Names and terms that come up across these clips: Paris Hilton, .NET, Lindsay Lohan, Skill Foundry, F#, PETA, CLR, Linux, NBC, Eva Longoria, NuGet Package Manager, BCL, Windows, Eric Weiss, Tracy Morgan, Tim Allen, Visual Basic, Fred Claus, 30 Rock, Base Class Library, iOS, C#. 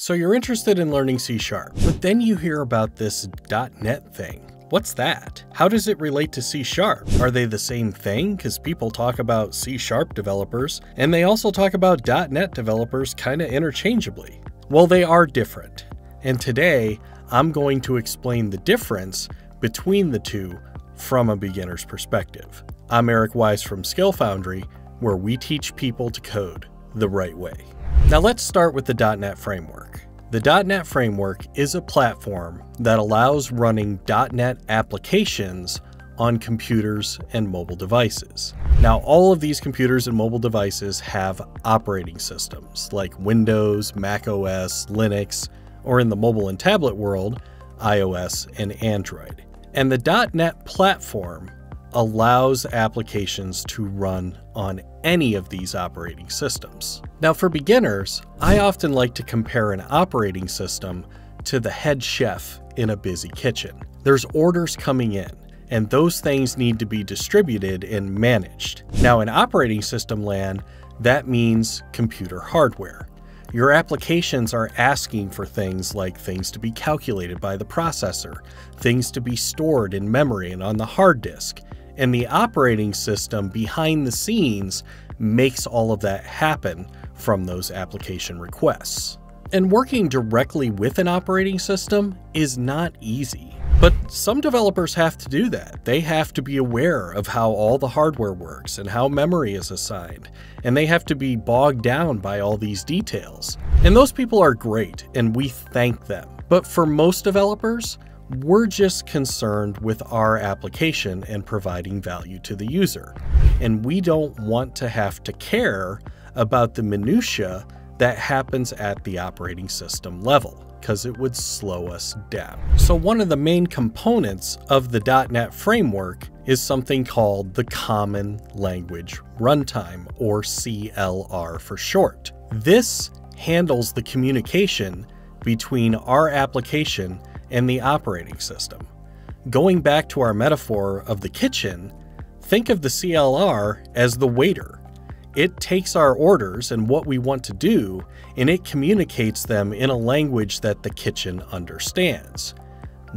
So you're interested in learning C#, but then you hear about this .NET thing. What's that? How does it relate to C#? Are they the same thing? Because people talk about C# developers, and they also talk about .NET developers kind of interchangeably. Well, they are different. And today, I'm going to explain the difference between the two from a beginner's perspective. I'm Eric Weiss from Skill Foundry, where we teach people to code the right way. Now let's start with the .NET framework. The .NET framework is a platform that allows running .NET applications on computers and mobile devices. Now all of these computers and mobile devices have operating systems like Windows, Mac OS, Linux, or in the mobile and tablet world, iOS and Android. And the .NET platform allows applications to run on any of these operating systems. Now for beginners, I often like to compare an operating system to the head chef in a busy kitchen. There's orders coming in, and those things need to be distributed and managed. Now in operating system land, that means computer hardware. Your applications are asking for things like things to be calculated by the processor, things to be stored in memory and on the hard disk, and the operating system behind the scenes makes all of that happen from those application requests. And working directly with an operating system is not easy. But some developers have to do that. They have to be aware of how all the hardware works and how memory is assigned, and they have to be bogged down by all these details. And those people are great, and we thank them. But for most developers, we're just concerned with our application and providing value to the user. And we don't want to have to care about the minutia that happens at the operating system level, because it would slow us down. So one of the main components of the .NET framework is something called the Common Language Runtime, or CLR for short. This handles the communication between our application and the operating system. Going back to our metaphor of the kitchen, think of the CLR as the waiter. It takes our orders and what we want to do, and it communicates them in a language that the kitchen understands.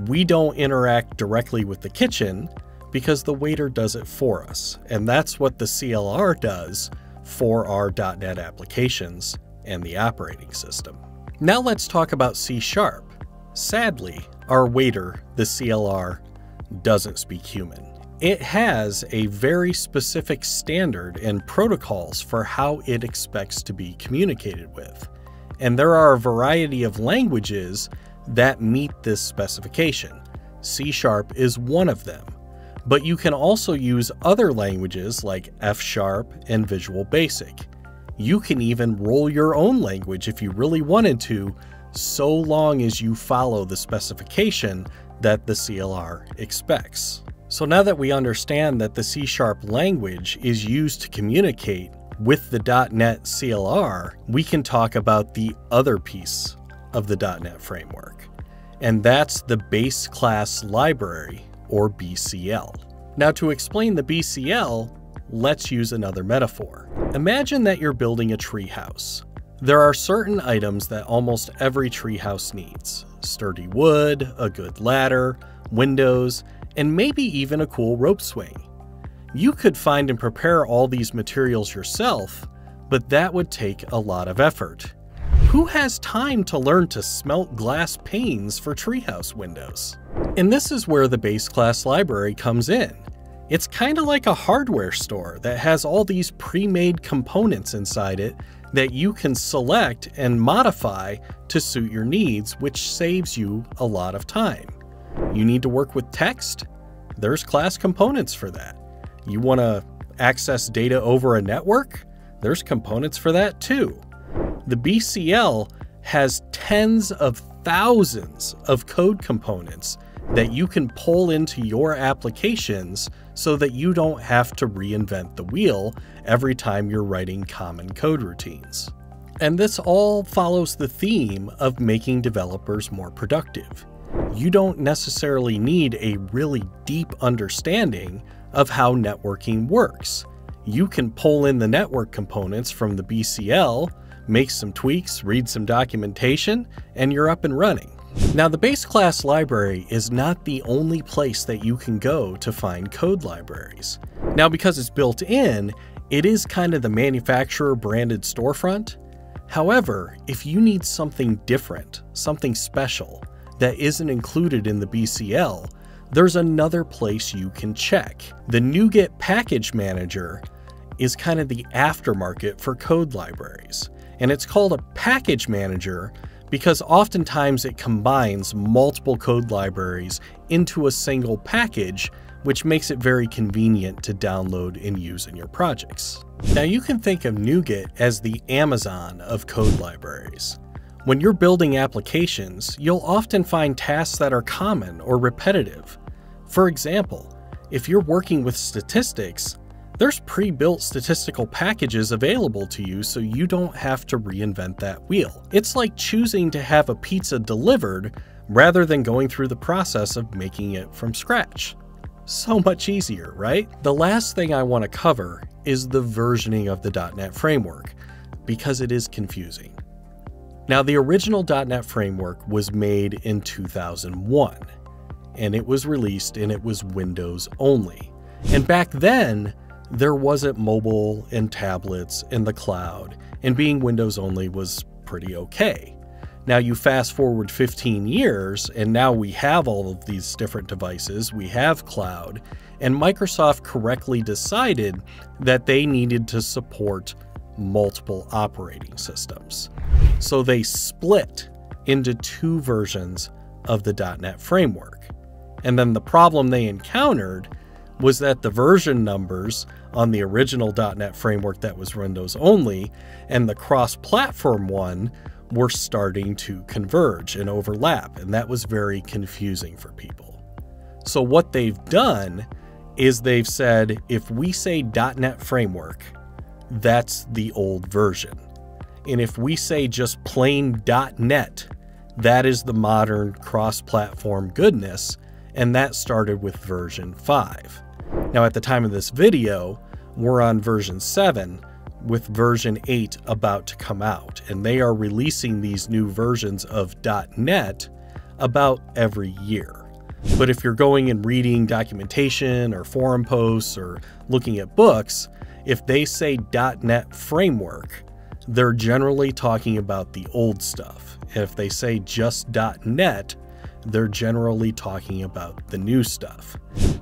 We don't interact directly with the kitchen because the waiter does it for us, and that's what the CLR does for our .NET applications and the operating system. Now let's talk about C#. Sadly, our waiter, the CLR, doesn't speak human. It has a very specific standard and protocols for how it expects to be communicated with. And there are a variety of languages that meet this specification. C# is one of them, but you can also use other languages like F# and Visual Basic. You can even roll your own language if you really wanted to, so long as you follow the specification that the CLR expects. So now that we understand that the C# language is used to communicate with the .NET CLR, we can talk about the other piece of the .NET framework, and that's the Base Class Library, or BCL. Now to explain the BCL, let's use another metaphor. Imagine that you're building a treehouse. There are certain items that almost every treehouse needs: sturdy wood, a good ladder, windows, and maybe even a cool rope swing. You could find and prepare all these materials yourself, but that would take a lot of effort. Who has time to learn to smelt glass panes for treehouse windows? And this is where the Base Class Library comes in. It's kind of like a hardware store that has all these pre-made components inside it that you can select and modify to suit your needs, which saves you a lot of time. You need to work with text? There's class components for that. You want to access data over a network? There's components for that too. The BCL has tens of thousands of code components that you can pull into your applications so that you don't have to reinvent the wheel every time you're writing common code routines. And this all follows the theme of making developers more productive. You don't necessarily need a really deep understanding of how networking works. You can pull in the network components from the BCL, make some tweaks, read some documentation, and you're up and running. Now, the base class library is not the only place that you can go to find code libraries. Now, because it's built in, it is kind of the manufacturer branded storefront. However, if you need something different, something special that isn't included in the BCL, there's another place you can check. The NuGet Package Manager is kind of the aftermarket for code libraries, and it's called a package manager because oftentimes it combines multiple code libraries into a single package, which makes it very convenient to download and use in your projects. Now, you can think of NuGet as the Amazon of code libraries. When you're building applications, you'll often find tasks that are common or repetitive. For example, if you're working with statistics, there's pre-built statistical packages available to you so you don't have to reinvent that wheel. It's like choosing to have a pizza delivered rather than going through the process of making it from scratch. So much easier, right? The last thing I want to cover is the versioning of the .NET framework, because it is confusing. Now, the original .NET framework was made in 2001, and it was released and it was Windows only. And back then, there wasn't mobile and tablets and the cloud, and being Windows only was pretty okay. Now, you fast forward 15 years and now we have all of these different devices, we have cloud, and Microsoft correctly decided that they needed to support multiple operating systems. So they split into two versions of the .NET framework. And then the problem they encountered was that the version numbers on the original .NET framework that was Windows only and the cross-platform one were starting to converge and overlap, and that was very confusing for people. So what they've done is they've said, if we say .NET framework, that's the old version. And if we say just plain .NET, that is the modern cross-platform goodness, and that started with version 5. Now, at the time of this video, we're on version 7, with version 8 about to come out, and they are releasing these new versions of .NET about every year. But if you're going and reading documentation or forum posts or looking at books, if they say .NET framework, they're generally talking about the old stuff. If they say just .NET, they're generally talking about the new stuff.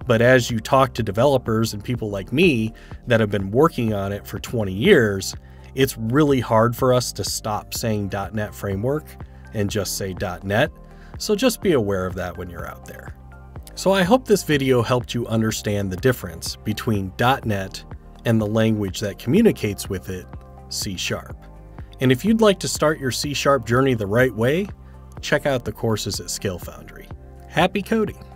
But as you talk to developers and people like me that have been working on it for 20 years, it's really hard for us to stop saying .NET framework and just say .NET. So just be aware of that when you're out there. So I hope this video helped you understand the difference between .NET and the language that communicates with it, C#. And if you'd like to start your C# journey the right way, check out the courses at Skill Foundry. Happy coding!